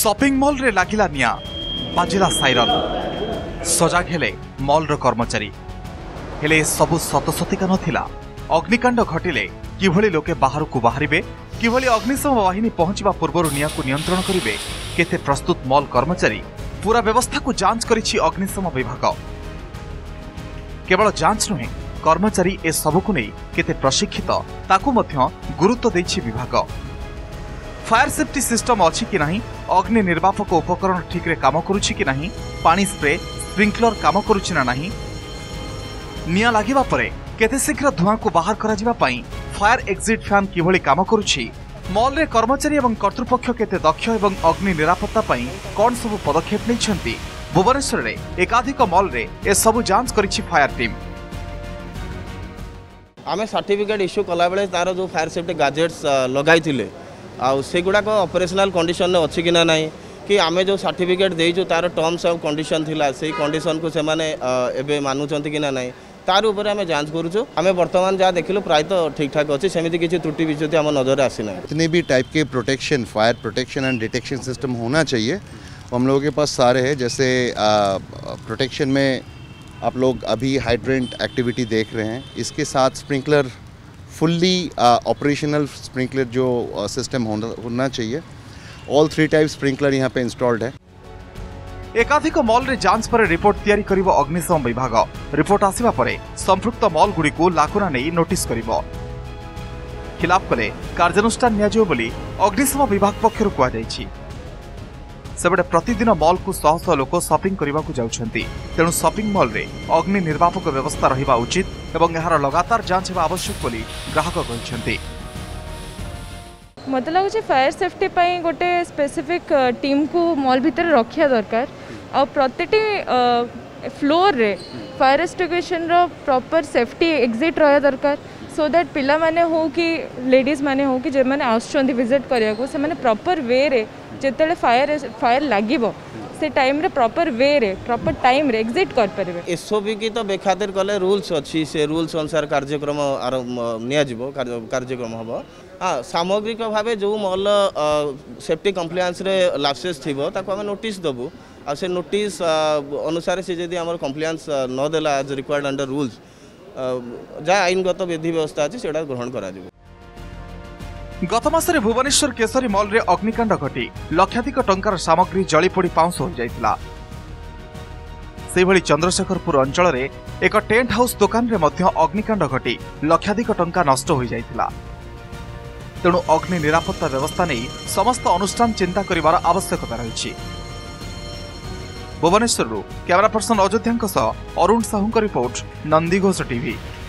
Shopping मल रे लागिला निया बाजिला साइरन सजाग हेले मल रो कर्मचारी हेले सबु सतसतिका नथिला अग्निकांड घटिले किभली लोके बाहर को बाहरिबे किभली अग्निशम वाहिनी पहुंचवा पूर्वरु निया को नियंत्रण करिवे केते प्रस्तुत मल कर्मचारी पूरा व्यवस्था को जांच करिछि अग्निशम विभाग। केवल जांच नुहे कर्मचारी ए सबुकु नै केते प्रशिक्षित ताकु मध्य गुरुत्व दैछि विभाग। फायर सेफ्टी सिस्टम अछि कि नाही, अग्नि निर्वापक उपकरण ठीक रे काम करूछि कि नाही, पानी स्प्रे स्प्रिंकलर काम करूछि ना नाही, निया लागिबा परे केते शीघ्र धुआं को बाहर करा जिबा पई फायर एक्जिट फैन किभली काम करूछि, मॉल रे कर्मचारी एवं कर्तृपक्ष केते दक्ष एवं अग्नि निरापत्ता पई कोन सब पदक्षेप लैछन्ती। भुवनेश्वर रे एकाधिक मॉल रे ए सब जांच करिछि फायर टीम। आमे सर्टिफिकेट इश्यू कला बेले तार जो फायर सेफ्टी गैजेट्स लगाई थिले आ से गुडा को ऑपरेशनल कंडीशन में अछि कि ना नाही कि आमे जो सर्टिफिकेट देइजो तार टर्म्स ऑफ कंडीशन थिला सेही कंडीशन को से माने एबे मानुचन्ती कि ना नाही तार ऊपर आमे जांच करूछु। आमे वर्तमान जा देखिलु प्राय तो ठीक ठाक अछि, सेमिति किछि त्रुटि विचुति आम नजर रे आसी नाही। इतने भी टाइप के protection fire protection and detection system होना चाहिए, हम लोगों के पास सारे हैं। जैसे प्रोटेक्शन में आप लोग अभी हाइड्रेंट एक्टिविटी देख रहे हैं, इसके साथ स्प्रिंकलर फुल्ली ऑपरेशनल स्प्रिंकलर जो सिस्टम होना चाहिए। ऑल थ्री टाइप स्प्रिंकलर यहाँ पे इंस्टॉल्ड है। एकाधिक मॉल रे जांच पर रिपोर्ट तैयारी करिव अग्निशम विभाग। रिपोर्ट आसिबा परे संपृक्त मॉल गुडी को लाकुना नै नोटिस करिव, खिलाफ कले कार्यानुष्ठान निया जिवो बोली अग्निशम विभाग पक्षर कुआ जायछि। सेबडे प्रतिदिन मॉल को शह शह लोक शॉपिंग करने को जाउछन्ती, तेणु शॉपिंग मॉल रे अग्नि निर्वापक व्यवस्था रहिबा उचित एवं एहार लगातार जांच हेबा आवश्यक बोली ग्राहक कहिसन्ती। मत लगुच फायर सेफ्टी गोटे स्पेसिफिक टीम को मॉल भितर रखा दरकार और प्रत्येक फ्लोर रे फायर एक्सटिंग्विशन रो प्रॉपर सेफ्टी एग्जिट रहा दरकार, सो दैट पिला माने हो कि लेडीज माने हो कि जे माने आउछन्ती विजिट करिया को से माने प्रॉपर वे रे जेतेले फायर लागिबो से टाइम रे प्रॉपर वे रे प्रॉपर टाइम रे एग्जिट कर परबे। एसओबी की तो बेखातिर कले रूल्स अछि, से रूल्स अनुसार कार्यक्रम निया जिवो कार्यक्रम हबो। हां सामग्रिक भाबे जो मॉल सेफ्टी कंप्लायंस रे लैप्सेस थिबो ताको हम नोटिस दबो आ से नोटिस अनुसार से जदी हमर कंप्लायंस न देला एज रिक्वायर्ड अंडर रूल्स जहाँ आईनगत विधि व्यवस्था अच्छी से ग्रहण करा। गत मासरे भुवनेश्वर केसरी मॉल रे अग्निकांड घटी लक्षाधिक टंकार सामग्री जलीपोड़ी पाउंस हो जाइतिला। सेभली चंद्रशेखरपुर अंचल रे एक टेंट हाउस दुकान रे मध्य अग्निकांड घटी लक्षाधिक टंका नष्ट हो जाइतिला। तेणु अग्नि निरापत्ता व्यवस्था नहीं समस्त अनुष्ठान चिंता करिवार आवश्यकता रहिछि। भुवनेश्वर कैमरा पर्सन अयोध्या अरुण साहू का रिपोर्ट, नंदीघोष टीवी।